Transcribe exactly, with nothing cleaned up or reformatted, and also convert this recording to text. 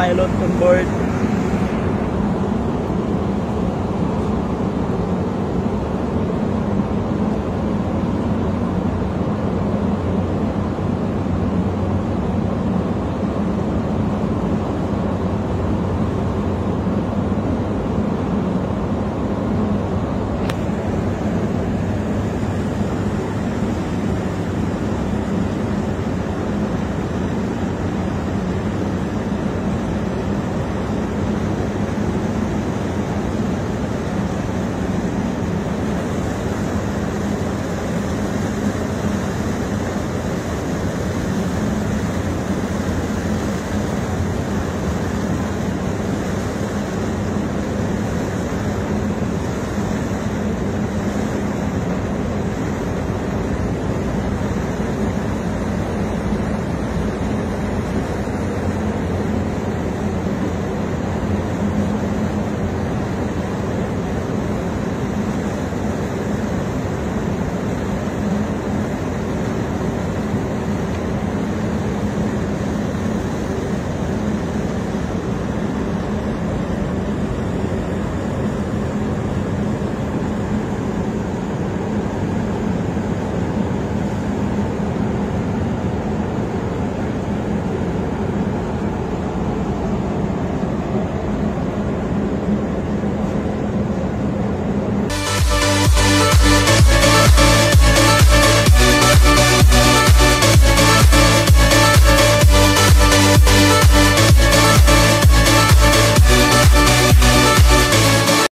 pilot on board.